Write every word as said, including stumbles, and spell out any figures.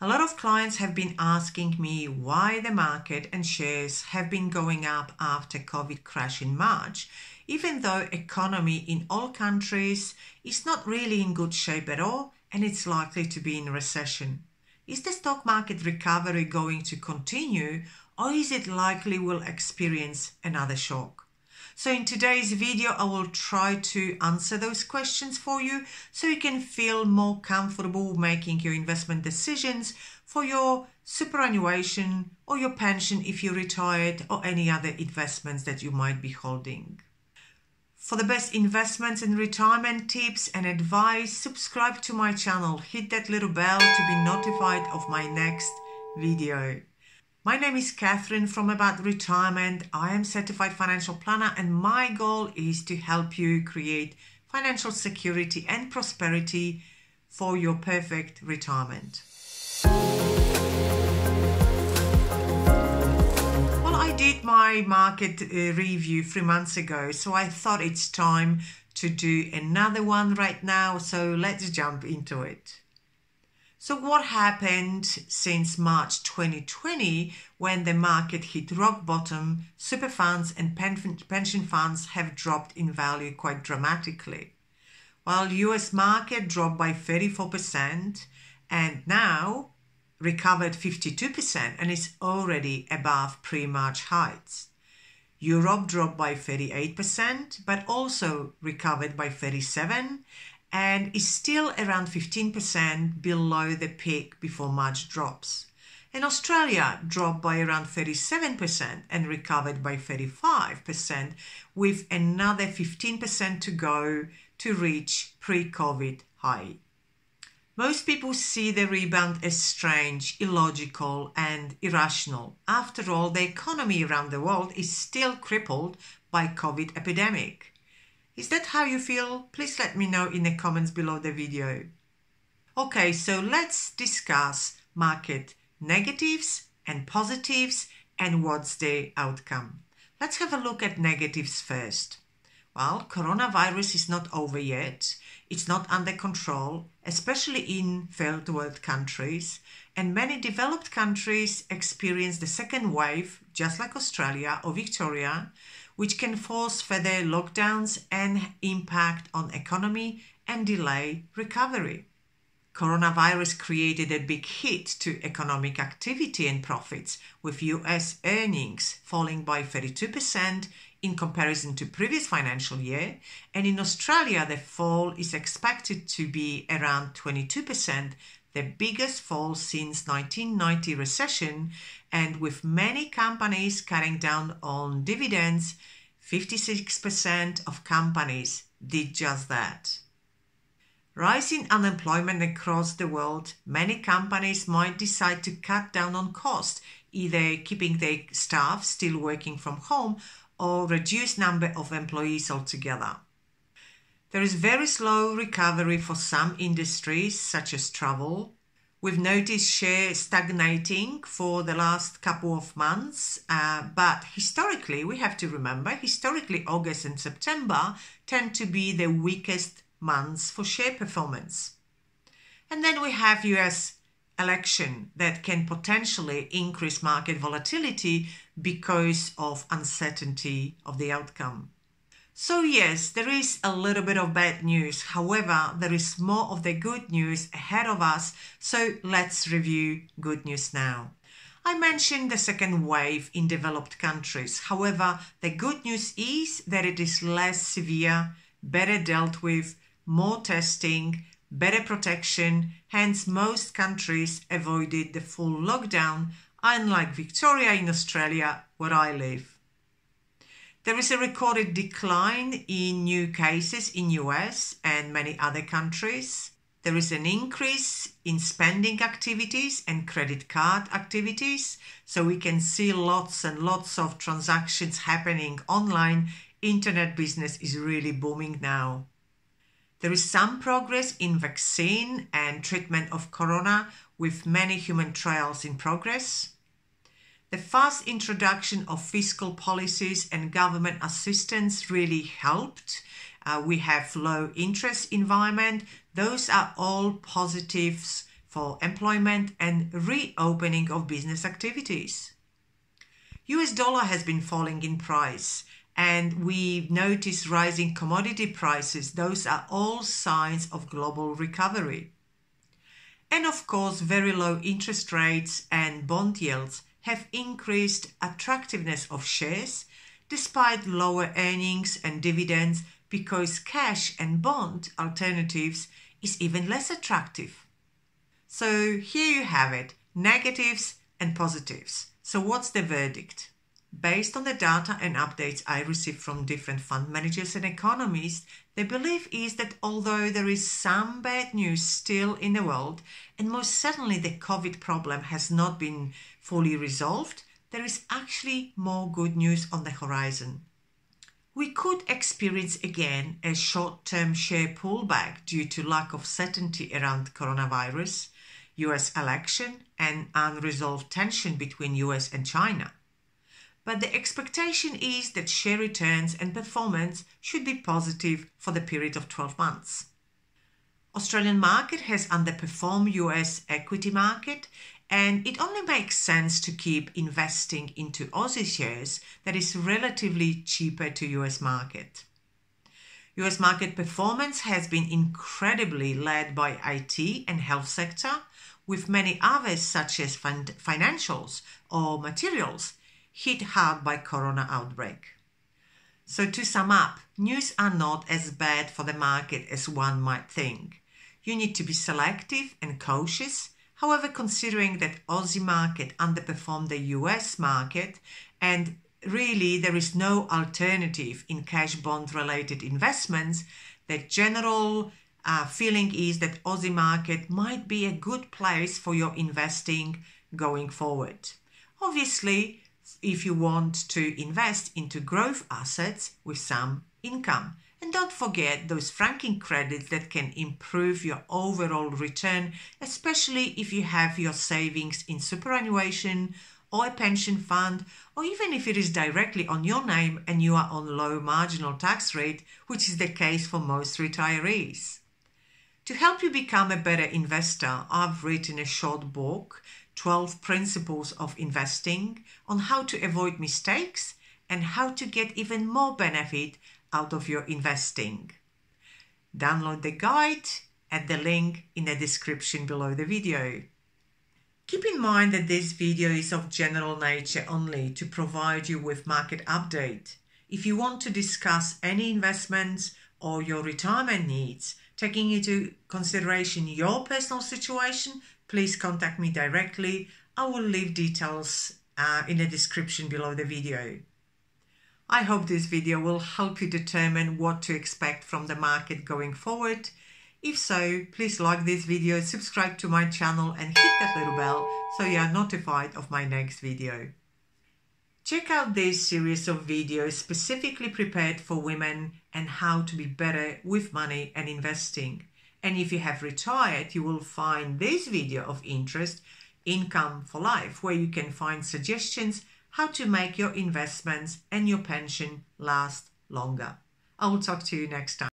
A lot of clients have been asking me why the market and shares have been going up after COVID crash in March, even though economy in all countries is not really in good shape at all and it's likely to be in recession. Is the stock market recovery going to continue, or is it likely we'll experience another shock? So in today's video, I will try to answer those questions for you so you can feel more comfortable making your investment decisions for your superannuation or your pension if you're retired, or any other investments that you might be holding. For the best investments and retirement tips and advice, subscribe to my channel. Hit that little bell to be notified of my next video. My name is Catherine from About Retirement. I am Certified Financial Planner, and my goal is to help you create financial security and prosperity for your perfect retirement. Well, I did my market review three months ago, so I thought it's time to do another one right now, so let's jump into it. So what happened since March twenty twenty, when the market hit rock bottom? Super funds and pension funds have dropped in value quite dramatically. While U S market dropped by thirty-four percent and now recovered fifty-two percent and is already above pre-March heights. Europe dropped by thirty-eight percent but also recovered by thirty-seven percent. And is still around fifteen percent below the peak before March drops. And Australia dropped by around thirty-seven percent and recovered by thirty-five percent, with another fifteen percent to go to reach pre-COVID high. Most people see the rebound as strange, illogical and irrational. After all, the economy around the world is still crippled by COVID epidemic. Is that how you feel? Please let me know in the comments below the video. Okay, so let's discuss market negatives and positives and what's the outcome. Let's have a look at negatives first. Well, coronavirus is not over yet. It's not under control, especially in third world countries. And many developed countries experience the second wave, just like Australia or Victoria, which can force further lockdowns and impact on economy and delay recovery. Coronavirus created a big hit to economic activity and profits, with U S earnings falling by thirty-two percent in comparison to previous financial year, and in Australia the fall is expected to be around twenty-two percent, the biggest fall since nineteen ninety recession, and with many companies cutting down on dividends. Fifty-six percent of companies did just that. Rise in unemployment across the world. Many companies might decide to cut down on costs, either keeping their staff still working from home or reduce number of employees altogether. There is very slow recovery for some industries, such as travel. We've noticed shares stagnating for the last couple of months, uh, but historically, we have to remember, historically August and September tend to be the weakest months for share performance. And then we have U S election that can potentially increase market volatility because of uncertainty of the outcome. So yes, there is a little bit of bad news. However, there is more of the good news ahead of us. So let's review good news now. I mentioned the second wave in developed countries. However, the good news is that it is less severe, better dealt with, more testing, better protection. Hence, most countries avoided the full lockdown, unlike Victoria in Australia, where I live. There is a recorded decline in new cases in U S and many other countries. There is an increase in spending activities and credit card activities. So we can see lots and lots of transactions happening online. Internet business is really booming now. There is some progress in vaccine and treatment of corona, with many human trials in progress. The fast introduction of fiscal policies and government assistance really helped. Uh, we have low interest environment. Those are all positives for employment and reopening of business activities. U S dollar has been falling in price, and we've noticed rising commodity prices. Those are all signs of global recovery. And of course, very low interest rates and bond yields have increased attractiveness of shares despite lower earnings and dividends, because cash and bond alternatives is even less attractive. So here you have it, negatives and positives. So what's the verdict? Based on the data and updates I received from different fund managers and economists, the belief is that although there is some bad news still in the world, and most certainly the COVID problem has not been fully resolved, there is actually more good news on the horizon. We could experience again a short-term share pullback due to lack of certainty around coronavirus, U S election, and unresolved tension between U S and China. But the expectation is that share returns and performance should be positive for the period of twelve months. Australian market has underperformed U S equity market, and it only makes sense to keep investing into Aussie shares that is relatively cheaper to U S market. U S market performance has been incredibly led by I T and health sector, with many others such as financials or materials hit hard by corona outbreak. So to sum up, news are not as bad for the market as one might think. You need to be selective and cautious. However, considering that Aussie market underperformed the U S market, and really there is no alternative in cash bond related investments, the general uh, feeling is that Aussie market might be a good place for your investing going forward. Obviously, if you want to invest into growth assets with some income. And don't forget those franking credits that can improve your overall return, especially if you have your savings in superannuation or a pension fund, or even if it is directly on your name and you are on low marginal tax rate, which is the case for most retirees. To help you become a better investor, I've written a short book, twelve Principles of Investing, on how to avoid mistakes and how to get even more benefit out of your investing. Download the guide at the link in the description below the video. Keep in mind that this video is of general nature only to provide you with market update. If you want to discuss any investments or your retirement needs, taking into consideration your personal situation, please contact me directly. I will leave details uh, in the description below the video. I hope this video will help you determine what to expect from the market going forward. If so, please like this video, subscribe to my channel and hit that little bell so you are notified of my next video. Check out this series of videos specifically prepared for women and how to be better with money and investing. And if you have retired, you will find this video of interest, Income for Life, where you can find suggestions how to make your investments and your pension last longer. I will talk to you next time.